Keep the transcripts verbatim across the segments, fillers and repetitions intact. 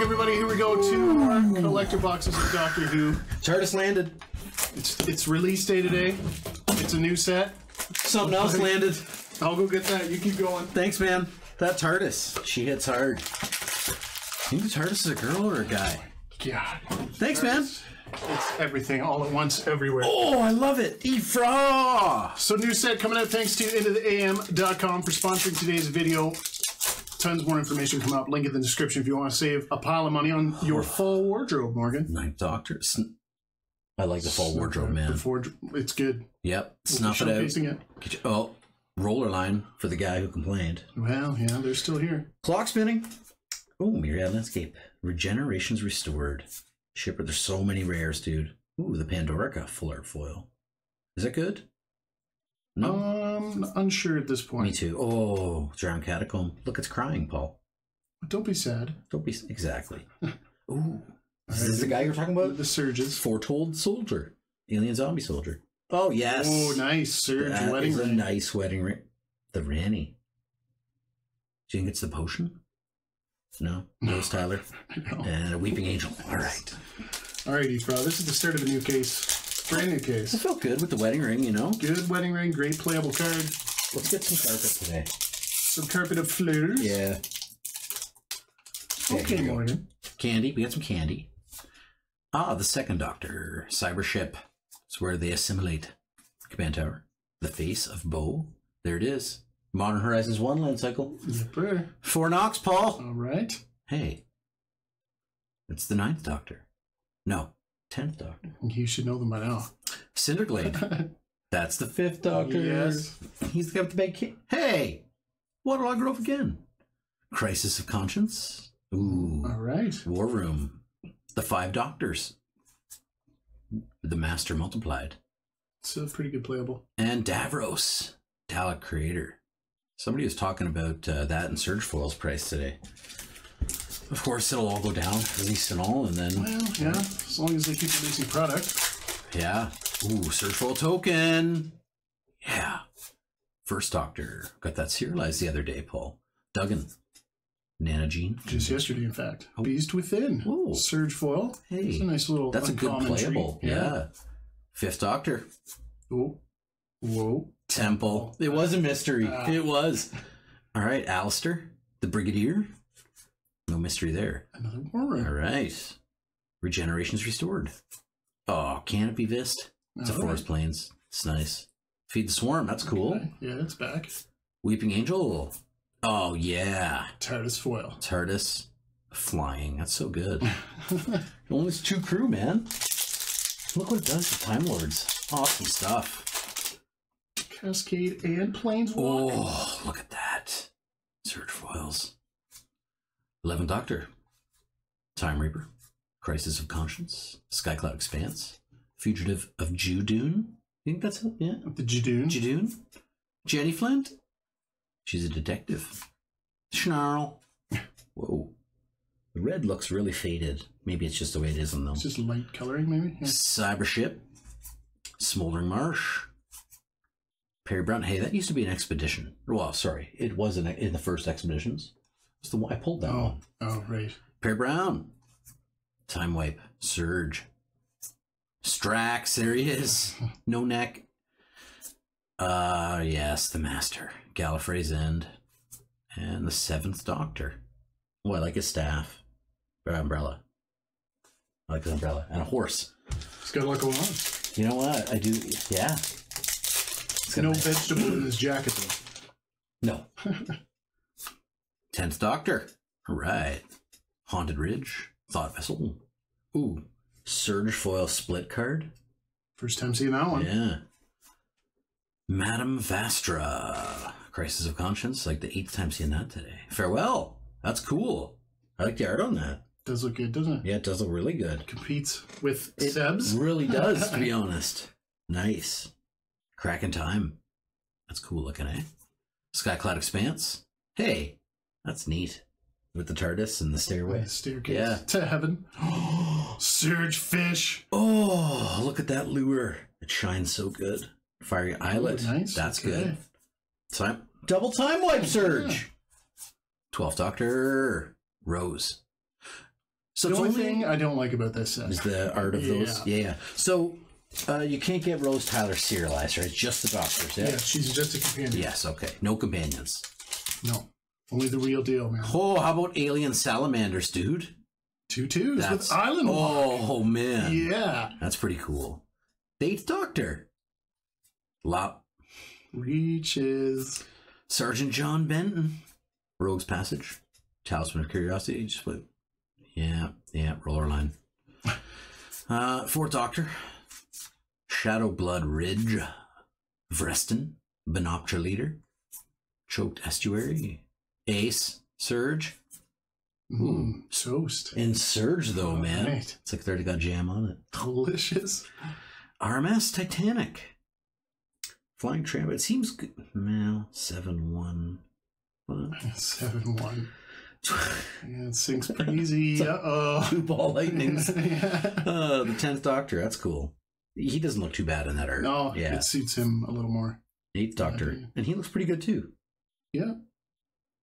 back, everybody. Here we go to our collector boxes of Doctor Who. TARDIS landed. It's it's release day today. It's a new set. Something else landed. I'll go get that. You keep going. Thanks, man. That TARDIS. She hits hard. I think the TARDIS is a girl or a guy. Yeah. Thanks, man. It's everything, all at once, everywhere. Oh, I love it. Ephra! So, new set coming out. Thanks to into the a m dot com for sponsoring today's video. Tons more information come up. Link in the description if you want to save a pile of money on your fall wardrobe, Morgan. Ninth Doctor. I like the fall wardrobe, man. Before, it's good. Yep. Snuff it out. It. You, oh, roller line for the guy who complained. Well, yeah, they're still here. Clock spinning. Oh, Myriad Landscape. Regenerations restored. Shipper, there's so many rares, dude. Ooh, the Pandorica full art foil. Is that good? No. Um, unsure at this point. Me too. Oh, Drowned Catacomb. Look, it's crying, Paul. Don't be sad. Don't be exactly. Ooh, is this the guy you're talking about? The Surges. Foretold Soldier, Alien Zombie Soldier. Oh yes. Oh, nice Surge that wedding ring. A nice wedding ring. The Ranny. Do you think it's the potion? No, Rose Tyler, and a Weeping Angel. All right, all right, bro. This is the start of a new case, brand new case. It felt good with the wedding ring, you know. Good wedding ring, great playable card. Let's get some carpet today. Some carpet of flowers. Yeah. Okay, okay Morgan. Candy. We got some candy. Ah, the Second Doctor, Cybership. It's where they assimilate. Command Tower. The Face of Bo. There it is. Modern Horizons one land cycle. Yep. For Knox, Paul. All right. Hey. It's the Ninth Doctor. No, Tenth Doctor. You should know them by now. Cinderglade. That's the Fifth Doctor. Yes. He's got the big kid. Hey! Waterlog Grove again. Crisis of Conscience. Ooh. All right. War Room. The Five Doctors. The Master Multiplied. It's a pretty good playable. And Davros. Dalek Creator. Somebody was talking about uh, that and Surge Foil's price today. Of course, it'll all go down, release and all, and then... Well, yeah, as long as they keep releasing product. Yeah. Ooh, Surge Foil token. Yeah. First Doctor. Got that serialized the other day, Paul. Duggan. Nana Jean. Just yesterday, in fact. Oh. Beast Within. Ooh. Surge Foil. Hey. That's a nice little... That's a good playable. Yeah. yeah. Fifth Doctor. Ooh. Whoa. Temple. It was a mystery. Uh, it was. All right, Alistair, the Brigadier. No mystery there. Another Warren. All right. Regenerations restored. Oh, Canopy Vist. It's all a right. Forest Plains. It's nice. Feed the Swarm. That's cool. Okay. Yeah, it's back. Weeping Angel. Oh, yeah. TARDIS foil. TARDIS flying. That's so good. Only it's two crew, man. Look what it does to Time Lords. Awesome stuff. Cascade and Planeswalk. Oh, look at that. Surge Foils. Eleventh Doctor. Time Reaper. Crisis of Conscience. Skycloud Expanse. Fugitive of Judoon. You think that's it? Yeah. The Judoon. Judoon. Jenny Flint. She's a detective. Snarl. Whoa. The red looks really faded. Maybe it's just the way it is on them. It's just light coloring, maybe? Yeah. Cybership. Smoldering Marsh. Perry Brown. Hey, that used to be an expedition. Well, sorry. It was in, in the first Expeditions. It's the one I pulled that oh, one. Oh, right. Perry Brown. Time Wipe. Surge. Strax. There he is. No Neck. Uh, yes, the Master. Gallifrey's End. And the Seventh Doctor. Oh, I like his staff. Or umbrella. I like his umbrella. And a horse. It's got like a one. You know what? I do. Yeah. No nice. Vegetable in this jacket, though. No. Tenth Doctor. All right. Haunted Ridge. Thought Vessel. Ooh. Surge Foil Split Card. First time seeing that one. Yeah. Madame Vastra. Crisis of Conscience. Like the eighth time seeing that today. Farewell. That's cool. I like the art on that. Does look good, doesn't it? Yeah, it does look really good. Competes with it Seb's. Really does, to be honest. Nice. Kraken Time. That's cool looking, eh? Skycloud Expanse. Hey, that's neat. With the TARDIS and the stairway. The staircase yeah. to heaven. Surge Fish. Oh, look at that lure. It shines so good. Fiery Islet. Ooh, nice. That's okay. good. Time. Double Time Wipe Surge. Yeah. twelfth Doctor. Rose. So the it's only thing I don't like about this set is the art of yeah. those. Yeah, yeah. So uh, you can't get Rose Tyler serialized, right? Just the Doctor's. Yeah? Yeah, she's just a companion. Yes, okay. No companions. No. Only the real deal, man. Oh, how about Alien Salamanders, dude? Two twos that's, with Island Walk. Oh, man. Yeah. That's pretty cool. Eighth Doctor. Lop. Reaches. Sergeant John Benton. Rogue's Passage. Talisman of Curiosity. Just like, yeah, yeah, roller line. Uh, Fourth Doctor. Shadow Blood Ridge. Vreston. Binopter Leader. Choked Estuary. Ace. Surge. Ooh, toast. And Surge, though, man. Right. It's like they already got jam on it. Delicious. R M S Titanic. Flying Tram. It seems good. Now, seven one. seven one. Yeah, it sinks pretty easy. Uh-oh. Two ball lightnings. Yeah. uh, the tenth Doctor. That's cool. He doesn't look too bad in that art. No, yeah. It suits him a little more. eighth Doctor. Yeah. And he looks pretty good, too. Yeah.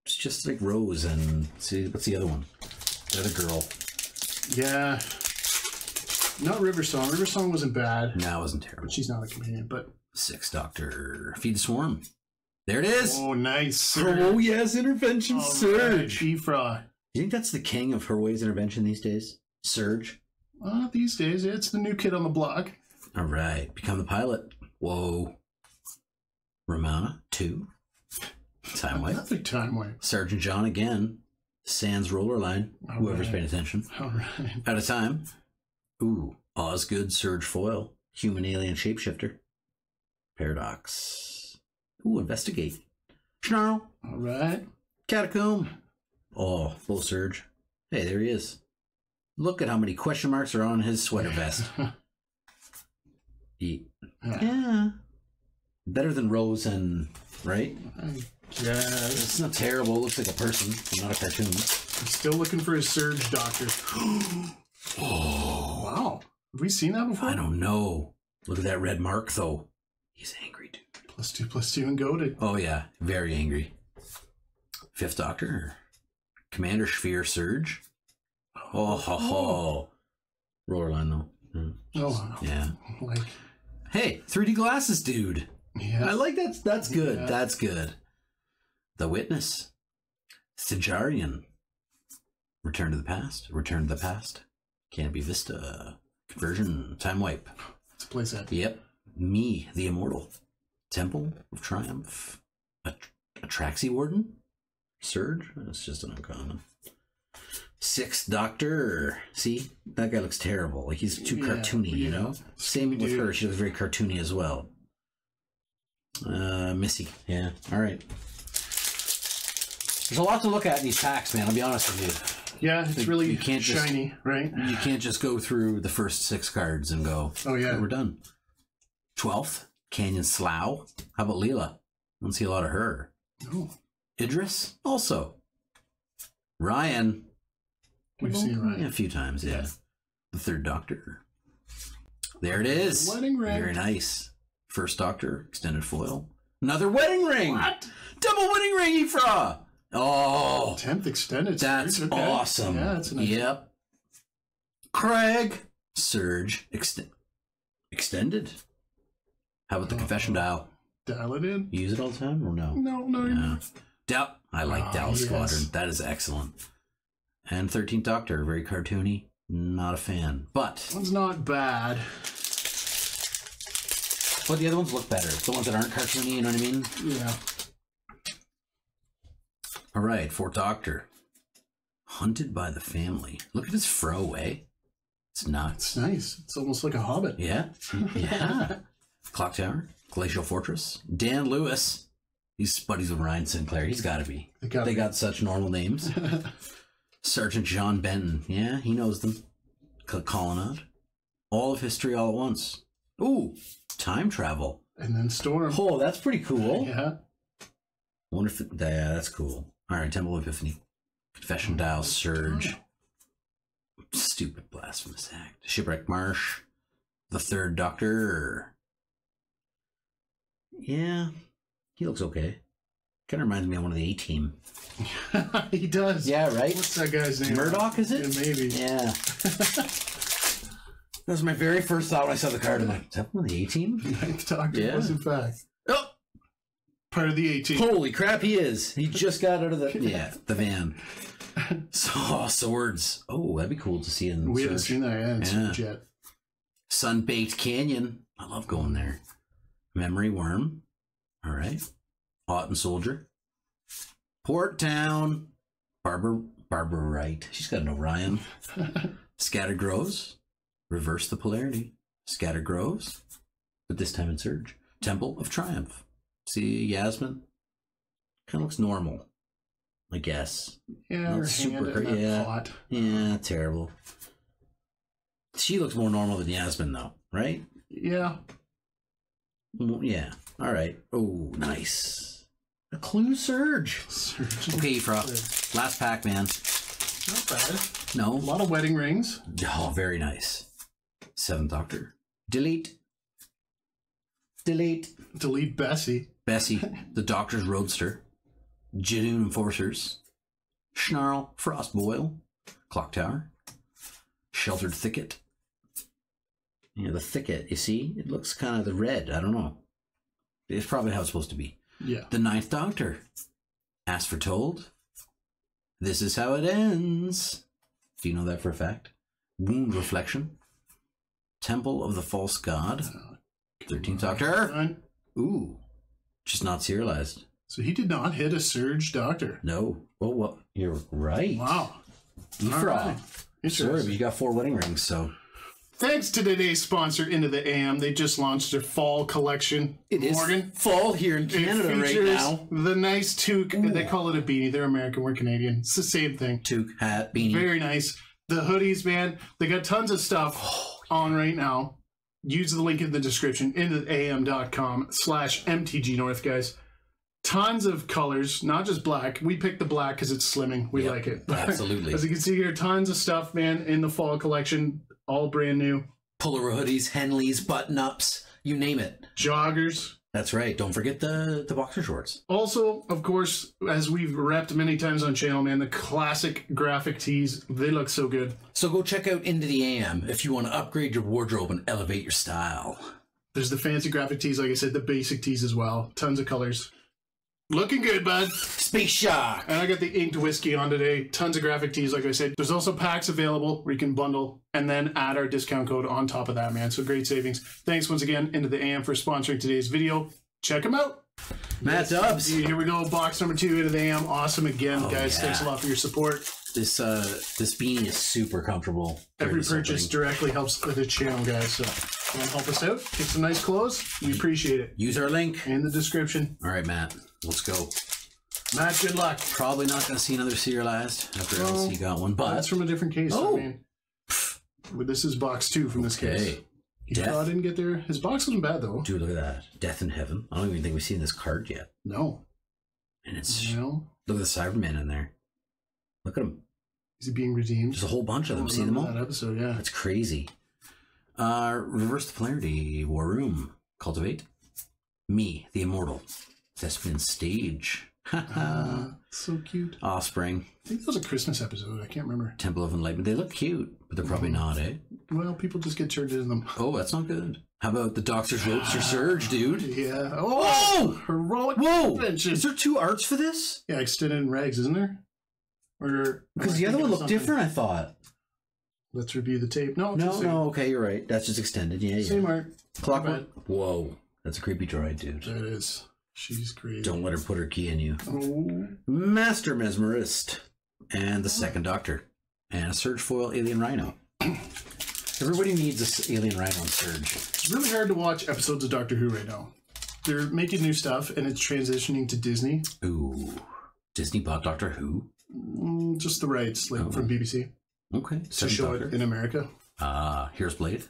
It's just like Rose and see what's the other one? The other girl. Yeah. Not River Song. River Song wasn't bad. No, it wasn't terrible. She's not a companion, but Sixth Doctor. Feed the Swarm. There it is. Oh, nice. Sir. Oh yes, Intervention oh, Surge. Ephra. Do you think that's the king of Herway's Intervention these days? Surge? Uh, these days, it's the new kid on the block. Alright. Become the Pilot. Whoa. Romana two. Time Wipe. Another Time Wipe. Sergeant John again. Sans roller line. All whoever's right. paying attention. All right. Out of time. Ooh. Osgood Surge Foil. Human Alien Shapeshifter. Paradox. Ooh, Investigate. Snarl. All right. Catacomb. Oh, full Surge. Hey, there he is. Look at how many question marks are on his sweater vest. Eat. Yeah. yeah. Better than Rose and... Right? I Yeah, it's not terrible. It looks like a person, not a cartoon. I'm still looking for a Surge Doctor. Oh, wow. Have we seen that before? I don't know. Look at that red mark, though. He's angry, dude. Plus two, plus two, and goated. Oh, yeah. Very angry. Fifth Doctor. Commander Sphere Surge. Oh, ho, ho. Roller line, though. Mm. Oh, yeah. Like... Hey, three D glasses, dude. Yes. I like that. That's good. Yeah. That's good. The Witness, Sinjarian, Return to the Past, Return to the Past, Canopy Vista, Conversion, Time Wipe. It's a playset. Yep. Me, the Immortal, Temple of Triumph, Atraxi Warden, Surge. That's just an uncommon. Sixth Doctor. See, that guy looks terrible. Like he's too yeah, cartoony, yeah. you know. Same with her. She looks very cartoony as well. Uh, Missy. Yeah. All right. There's a lot to look at in these packs, man. I'll be honest with you. Yeah, it's like, really you can't shiny, just, right? You can't just go through the first six cards and go, oh, yeah, hey, we're done. twelfth, Canyon Slough. How about Leela? I don't see a lot of her. Ooh. Idris, also. Ryan. We've well, seen Ryan. Yeah, a few times, yeah. yeah. The Third Doctor. There it is. Wedding ring. Very nice. First Doctor, extended foil. Another wedding ring. What? Double wedding ring, Ephra. Oh, tenth extended. That's okay. awesome. Yeah, that's nice. Yep. Craig Surge extend extended. How about the oh, confession dial? Dial it in. You use it all the time or no? No, no. no. Dow. I like oh, Dow yes. Squadron. That is excellent. And thirteenth Doctor, very cartoony. Not a fan, but that one's not bad. But the other ones look better. The ones that aren't cartoony. You know what I mean? Yeah. All right, Fourth Doctor. Hunted by the Family. Look at his fro, eh? It's nuts. It's nice. It's almost like a hobbit. Yeah. Yeah. Clock Tower. Glacial Fortress. Dan Lewis. He's buddies with Ryan Sinclair. He's got to be. They, gotta they be. got such normal names. Sergeant John Benton. Yeah, he knows them. Colonnade. All of History All at Once. Ooh, Time Travel. And then Storm. Oh, that's pretty cool. Yeah. Wonder if... It, yeah, that's cool. All right, Temple of Epiphany. Confession Dial, Surge. Stupid Blasphemous Act. Shipwreck Marsh. The Third Doctor. Yeah. He looks okay. Kind of reminds me of one of the A-Team. He does. Yeah, right? What's that guy's name? Murdoch, is it? Yeah, maybe. Yeah. That was my very first thought when I saw the card. I'm like, is that one of the A-Team? Ninth Doctor yeah. was, in fact. Oh! Part of the A-Team. Holy crap, he is. He just got out of the... yeah, the van. So, oh, swords. Oh, that'd be cool to see in... We haven't seen that. I haven't yeah. seen yet. Sun-Baked Canyon. I love going there. Memory Worm. All right. Houghton Soldier, Port Town, Barbara, Barbara Wright. She's got an Orion. Scattered Groves, reverse the polarity. Scattered Groves, but this time in Surge. Temple of Triumph. See Yasmin. Kind of looks normal, I guess. Yeah, not super great. Yeah, hot. Yeah, terrible. She looks more normal than Yasmin, though, right? Yeah. Yeah. All right. Oh, nice. A Clue Surge. Surge. Okay, Ephra. Last pack, man. Not bad. No. A lot of wedding rings. Oh, very nice. Seventh Doctor. Delete. Delete. Delete Bessie. Bessie, the Doctor's Roadster. Jadoon Enforcers. Snarl, Frostboil. Clock Tower. Sheltered Thicket. You know, the thicket, you see? It looks kind of the red. I don't know. It's probably how it's supposed to be. Yeah. The Ninth Doctor. As Foretold. This Is How It Ends. Do you know that for a fact? Wound Reflection. Temple of the False God. Thirteenth Doctor. Ooh. Just not serialized. So he did not hit a Surge Doctor. No. Oh, well, you're right. Wow. Ephra. Right. Sure, but you got four wedding rings, so... Thanks to today's sponsor, Into the A M. They just launched their fall collection. It Morgan. Is fall here in Canada right now. The nice toque. Ooh. They call it a beanie. They're American. We're Canadian. It's the same thing. Toque, hat, beanie. Very nice. The hoodies, man. They got tons of stuff oh, yeah. on right now. Use the link in the description. into the A M dot com slash M T G North, guys. Tons of colors, not just black. We picked the black because it's slimming. We yep, like it. But absolutely. As you can see here, tons of stuff, man, in the fall collection. All brand new. Pullover hoodies, Henleys, button-ups, you name it. Joggers. That's right. Don't forget the, the boxer shorts. Also, of course, as we've repped many times on channel, man, the classic graphic tees, they look so good. So go check out Into the A M if you want to upgrade your wardrobe and elevate your style. There's the fancy graphic tees, like I said, the basic tees as well. Tons of colors. Looking good, bud. Space Shock. And I got the Inked Whiskey on today. Tons of graphic tees, like I said. There's also packs available where you can bundle and then add our discount code on top of that, man. So great savings. Thanks once again, Into the A M, for sponsoring today's video. Check them out. Matt yes, Dubs. Indeed. Here we go. Box number two, Into the A M. Awesome again, oh, guys. Yeah. Thanks a lot for your support. This uh, this beanie is super comfortable. Every purchase something. directly helps the channel, guys. So if you want to help us out, get some nice clothes. We appreciate it. Use our link in the description. All right, Matt. Let's go. Matt, good luck. Probably not going to see another serialized after I well, got one, but... That's from a different case. Oh! I mean, this is box two from this okay. case. He Death. Probably didn't get there. His box wasn't bad, though. Dude, look at that. Death in Heaven. I don't even think we've seen this card yet. No. And it's... No. Look at the Cyberman in there. Look at him. Is he being redeemed? There's a whole bunch of them. See them all? That episode, yeah. That's crazy. Uh, Reverse the Polarity. War Room. Cultivate. Me, the Immortal. Thespian Stage. uh, so cute. Offspring. I think that was a Christmas episode. I can't remember. Temple of Enlightenment. They look cute, but they're probably not, eh? Well, people just get turned into them. Oh, that's not good. How about the Doctor's Roadster Surge, dude? Yeah. Oh! Whoa! Heroic Whoa! Convention. Is there two arts for this? Yeah, Extended and Rags, isn't there? Or Because the other one looked something. different, I thought. Let's review the tape. No, no, no. Okay, you're right. That's just Extended. Yeah, yeah. Same art. Clockwork. Whoa. That's a creepy droid, dude. That is. She's crazy. Don't let her put her key in you. Oh. Master Mesmerist. And the oh. Second Doctor. And a Surge Foil Alien Rhino. Everybody needs this Alien Rhino and Surge. It's really hard to watch episodes of Doctor Who right now. They're making new stuff, and it's transitioning to Disney. Ooh. Disney bought Doctor Who? Mm, just the rights, like oh. from B B C. Okay. Second to show Doctor. It in America. Ah, uh, here's Blade.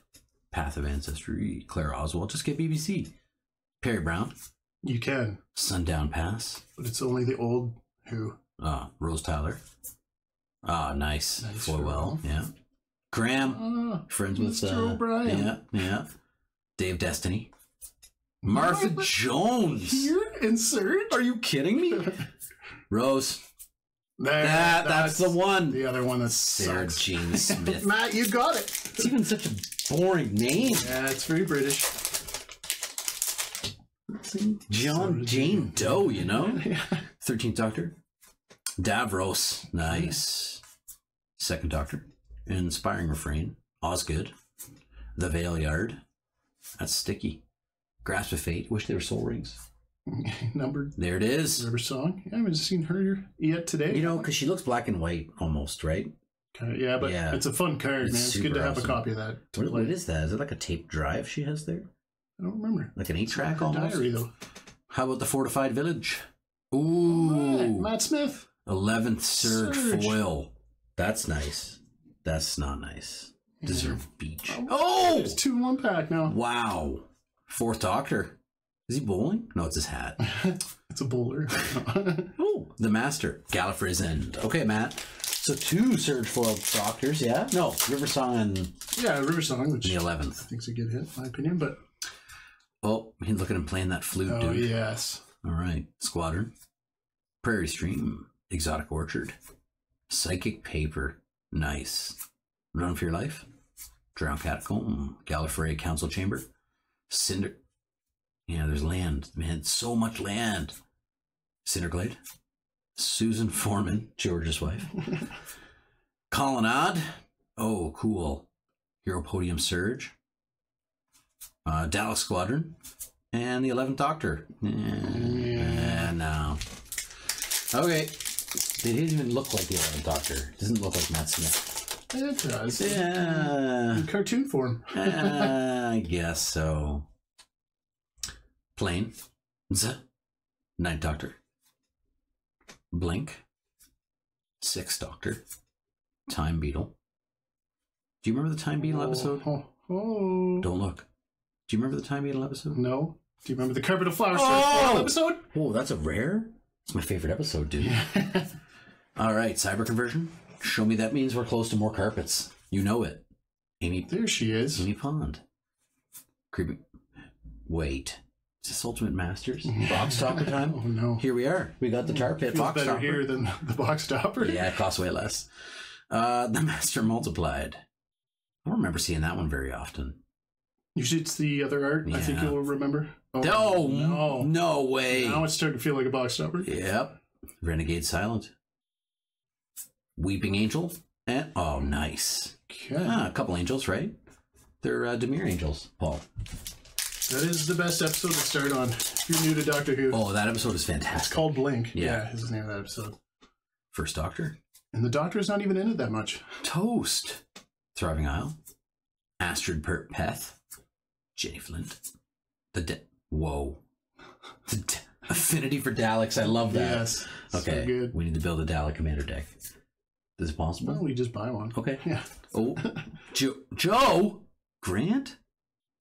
Path of Ancestry. Claire Oswald. Just get B B C. Perry Brown. You can. Sundown Pass. But it's only the old Who. Ah, uh, Rose Tyler. Ah, uh, nice. nice Foil, yeah. Graham. Uh, friends Mister with... Uh, O'Brien. Yeah, yeah. Day of Destiny. Martha Jones. Here in Surge? Are you kidding me? Rose. There, that, that's, that's the one. The other one that's Sarah Jean Smith. Matt, you got it. It's even such a boring name. Yeah, it's very British. John Jane Doe, you know? Yeah. thirteenth Doctor. Davros. Nice. Second Doctor. Inspiring Refrain. Osgood. The Veil Yard. That's sticky. Grasp of Fate. Wish they were soul rings. Numbered. There it is. Number song. I haven't seen her yet today. You know, because she looks black and white almost, right? Uh, yeah, but yeah. It's a fun card, it's man. It's good to have awesome. a copy of that. What, what is that? Is it like a tape drive she has there? I don't remember. Like an eight track almost? Diary, though. How about the Fortified Village? Ooh. Right. Matt Smith. eleventh Surge, Surge foil. That's nice. That's not nice. Deserve yeah. Beach. Oh! oh! It's two in one pack now. Wow. fourth Doctor. Is he bowling? No, it's his hat. It's a bowler. Oh, the Master. Gallifrey's End. Okay, Matt. So two Surge Foil Doctors, yeah? No, Riversong and... Yeah, Riversong, which... The eleventh. I think's a good hit, in my opinion, but... Oh, look at him playing that flute, oh, dude. Oh, yes. All right. Squadron. Prairie Stream. Exotic Orchard. Psychic Paper. Nice. Run for Your Life. Drown Catacomb. Gallifrey Council Chamber. Cinder... Yeah, there's land, man. So much land. Cinderglade. Susan Foreman, George's wife. Colonnade. Oh, cool. Hero Podium Surge. Uh, Dallas Squadron. And the eleventh Doctor. Yeah, no. Okay. They didn't even look like the eleventh Doctor. It doesn't look like Matt Smith. It does. Yeah. In cartoon form. uh, I guess so. Plane, Z, ninth Doctor, Blink, sixth Doctor, Time Beetle. Do you remember the Time Beetle oh, episode? Oh, oh. Don't look. Do you remember the Time Beetle episode? No. Do you remember the Carpet of Flowers oh! episode? Oh, that's a rare? It's my favorite episode, dude. Yeah. All right, Cyber Conversion. Show me that means we're close to more carpets. You know it. Amy. There she is. Amy Pond. Creepy. Wait. Is this Ultimate Masters? Box Topper time? Oh, no. Here we are. We got the Tar Pit Feels Box better Topper. Here than the Box Topper. Yeah, it costs way less. Uh, the Master Multiplied. I don't remember seeing that one very often. Usually it's the other art. Yeah. I think you'll remember. Oh, no, no. No way. Now it's starting to feel like a Box Topper. Yep. Renegade Silent. Weeping Angel. And, oh, nice. Okay. Ah, a couple angels, right? They're uh, Demir angels, Paul. That is the best episode to start on. If you're new to Doctor Who. Oh, that episode is fantastic. It's called Blink. Yeah, yeah is the name of that episode. First Doctor. And the Doctor's not even in it that much. Toast. Thriving Isle. Astrid Pert Peth. Jenny Flint. The De Whoa. The De Affinity for Daleks. I love that. Yes. Okay. So good. We need to build a Dalek Commander deck. Is it possible? Well, we just buy one. Okay. Yeah. Oh. Jo Joe Grant?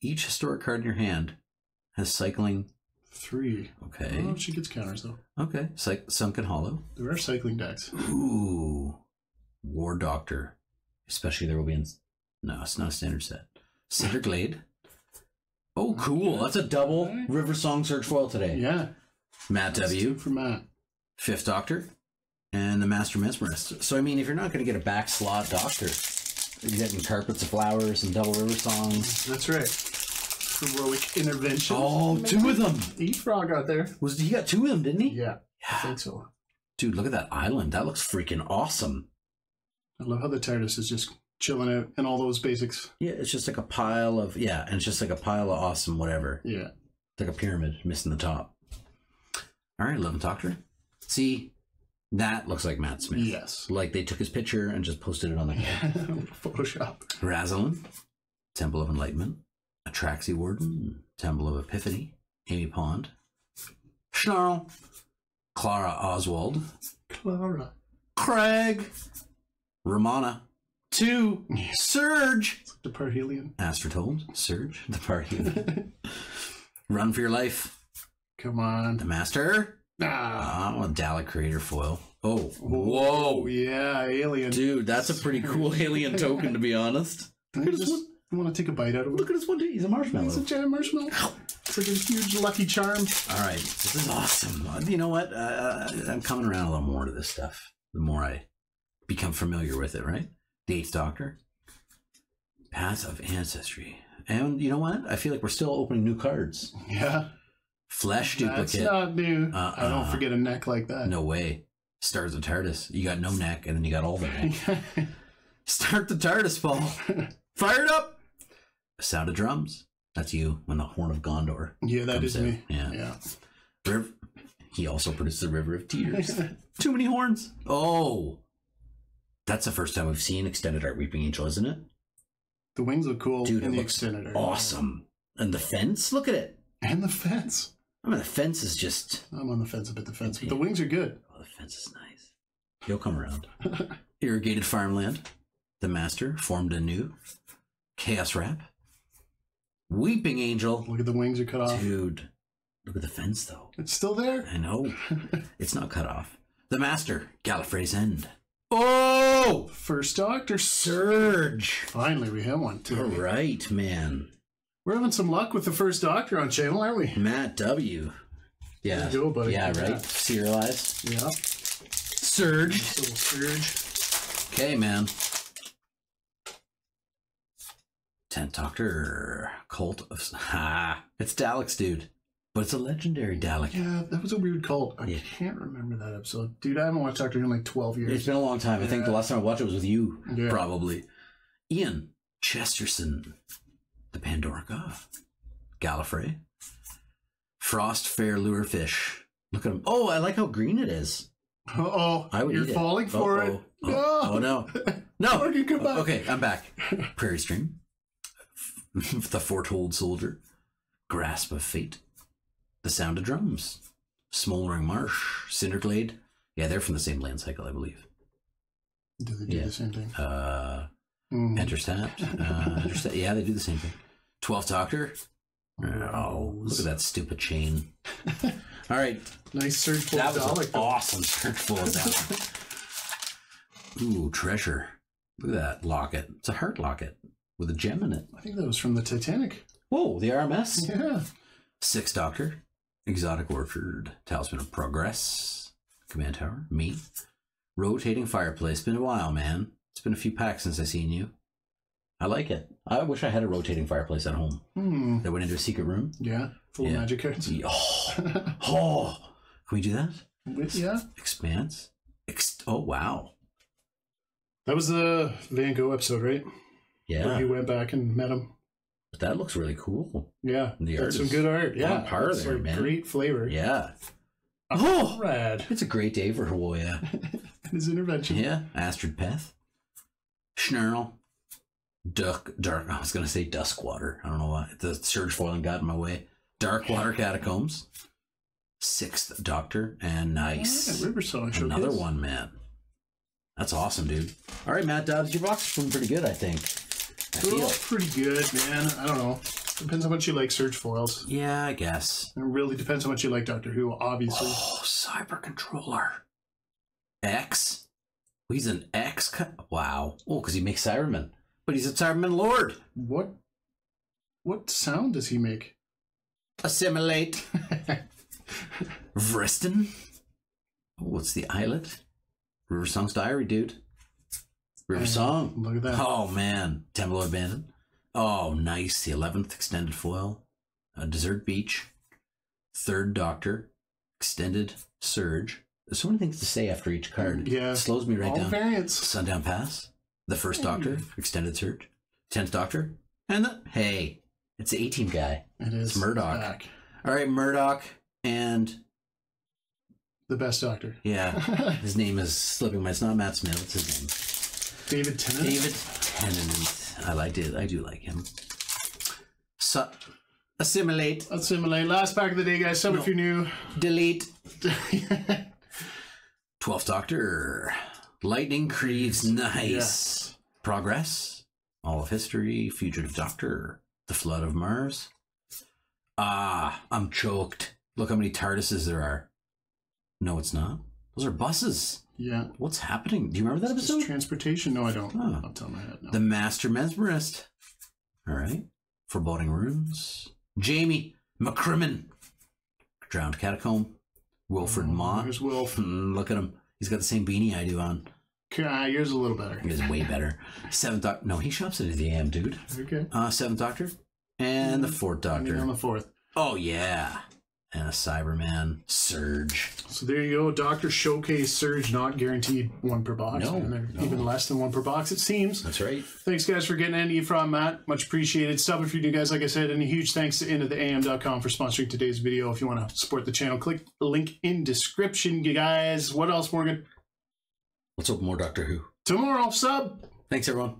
Each historic card in your hand has cycling... Three. Okay. Oh, she gets counters, though. Okay. Cy Sunken Hollow. There are cycling decks. Ooh. War Doctor. Especially there will be in... No, it's not a standard set. Cinderglade. Oh, cool. That's a double River Song Search Foil today. Yeah. Matt That's W. for Matt. fifth Doctor. And the Master Mesmerist. So, I mean, if you're not going to get a back slot Doctor... You're getting Carpets of Flowers and Double River Songs. That's right. Heroic Intervention. Oh, two of them. E-Frog out there. Was, he got two of them, didn't he? Yeah, yeah. I think so. Dude, look at that island. That looks freaking awesome. I love how the TARDIS is just chilling out and all those basics. Yeah, it's just like a pile of, yeah, and it's just like a pile of awesome whatever. Yeah. It's like a pyramid missing the top. All right, eleventh Doctor. See? That looks like Matt Smith. Yes. Like they took his picture and just posted it on the Photoshop. Razalin, Temple of Enlightenment, Atraxi Warden, Temple of Epiphany, Amy Pond, Schnarl, Clara Oswald, Clara, Craig, Romana, two, Surge, the Parhelion, Astrotold, Surge, the Parhelion, Run for Your Life, come on, the Master. Ah, oh, Dalek Creator Foil. Oh, whoa. Yeah, alien. Dude, that's a pretty cool alien token, to be honest. Just, I want to take a bite out of it. Look at this one, dude. He's a marshmallow. He's a giant marshmallow. It's like a huge Lucky Charm. All right. This is awesome. You know what? Uh, I'm coming around a little more to this stuff the more I become familiar with it, right? The Eighth Doctor. Path of Ancestry. And you know what? I feel like we're still opening new cards. Yeah. Flesh Duplicate. That's not new. Uh, I don't uh, forget a neck like that. No way. Stars of TARDIS. You got no neck, and then you got all the neck. Start the TARDIS, Paul. Fired up. A Sound of Drums. That's you when the Horn of Gondor. Yeah, that is out. Me. Yeah. yeah. River. He also produced the River of Tears. Too many horns. Oh, that's the first time we've seen extended art Weeping Angel, isn't it? The wings look cool. Dude, and it the looks extended art. Awesome. And the fence. Look at it. And the fence. I mean, the fence is just. I'm on the fence about the fence, but the wings are good. Oh, the fence is nice. You'll come around. Irrigated Farmland. The Master, Formed Anew. Chaos Wrap. Weeping Angel. Look at the wings are cut off. Dude, look at the fence, though. It's still there? I know. It's not cut off. The Master, Gallifrey's End. Oh! First Doctor Surge. Finally, we have one, too. All right, man. We're having some luck with the First Doctor on channel, aren't we? Matt W. Yeah. Do, buddy? Yeah, right? Yeah. Serialized. Yeah. Surge. Surge. Okay, man. Tenth Doctor, Cult of... Ha! It's Daleks, dude. But it's a legendary Dalek. Yeah, that was a weird cult. I yeah. can't remember that episode. Dude, I haven't watched Doctor Who in like twelve years. It's been a long time. Yeah. I think the last time I watched it was with you, yeah. probably. Ian Chesterton, the Pandora Goth. Gallifrey. Frost Fair Lurefish. Look at him. Oh, I like how green it is. Uh-oh. I would You're falling it. for Uh-oh. it. No. Oh, no. No. Okay, come back. Okay, I'm back. Prairie Stream. The Foretold Soldier. Grasp of Fate. The Sound of Drums. Smoldering Marsh. Cinderglade. Yeah, they're from the same land cycle, I believe. Do they do yeah. the same thing? Uh, mm. Intercept. Uh, Intercept. Yeah, they do the same thing. Twelfth Doctor. Oh, look at that stupid chain. All right. Nice search for that. That was an awesome search for that. Ooh, treasure. Look at that locket. It's a heart locket. With a gem in it. I think that was from the Titanic. Whoa, the R M S? Yeah. Sixth Doctor. Exotic Orchard. Talisman of Progress. Command Tower. Me. Rotating Fireplace. Been a while, man. It's been a few packs since I seen you. I like it. I wish I had a rotating fireplace at home. Hmm. That went into a secret room. Yeah. Full yeah. of magic cards. Oh. oh. Can we do that? With, yeah. Expanse. Ex oh, wow. That was the Van Gogh episode, right? Yeah. Where he went back and met him. But that looks really cool. Yeah. And the art is some good art. Yeah. Part of there, like man. Great flavor. Yeah. Oh, rad. It's a great day for Hawoya. His intervention. Yeah. Astrid Peth. Schnurl. Duck. Dark. I was going to say Duskwater. I don't know why. The surge foiling got in my way. Darkwater Catacombs. Sixth Doctor. And nice. Yeah, Riverside. Another showcase. One, man. That's awesome, dude. All right, Matt Dobbs. Your box is looking pretty good, I think. Cool, pretty good, man. I don't know. Depends how much you like Surge foils. Yeah, I guess. It really depends how much you like Doctor Who, obviously. Oh, Cyber Controller. X? Well, he's an X? Wow. Oh, because he makes Cybermen. But he's a Cyberman Lord. What? What sound does he make? Assimilate. Vriston? What's the islet? River Song's Diary, dude. River Song. Look at that. Oh, man. Temple Abandoned. Oh, nice. The eleventh Extended Foil. A Desert Beach. Third Doctor. Extended Surge. There's so many things to say after each card. Yeah. It slows me right All down. Variants. Sundown Pass. The First Doctor. Mm. Extended Surge. Tenth Doctor. And the... Hey. It's the A-Team guy. It is. It's Murdoch. All right, Murdoch and... The best doctor. Yeah. His name is slipping my... It's not Matt Smith. It's his name. David Tennant. David Tennant. I liked it. I do like him. So, assimilate. Assimilate. Last pack of the day, guys. Some no. if you're new. Delete. Twelfth Doctor. Lightning Creeves. Nice. Yeah. Progress. All of History. Fugitive Doctor. The Flood of Mars. Ah, I'm choked. Look how many TARDISes there are. No, it's not. Those are buses. Yeah. What's happening? Do you remember that episode? It's transportation. No, I don't. Huh. I'll tell my head. No. The Master Mesmerist. All right. Foreboding Runes. Jamie McCrimmon. Drowned Catacomb. Wilfred Mott. There's Wilf. Mm, look at him. He's got the same beanie I do on. Uh, yours is a little better. Yours is way better. Seventh Doctor. No, he shops at a D M, dude. Okay. Uh, Seventh Doctor. And the Fourth Doctor. On the Fourth. Oh, yeah. And a Cyberman. Surge. So there you go. Doctor Showcase Surge, not guaranteed one per box. No, no. Even less than one per box, it seems. That's right. Thanks, guys, for getting Andy from Matt. Much appreciated. Sub if you do, guys, like I said. And a huge thanks to end of the A M dot com for sponsoring today's video. If you want to support the channel, click the link in description, you guys. What else, Morgan? Let's open more Doctor Who. Tomorrow, sub. Thanks, everyone.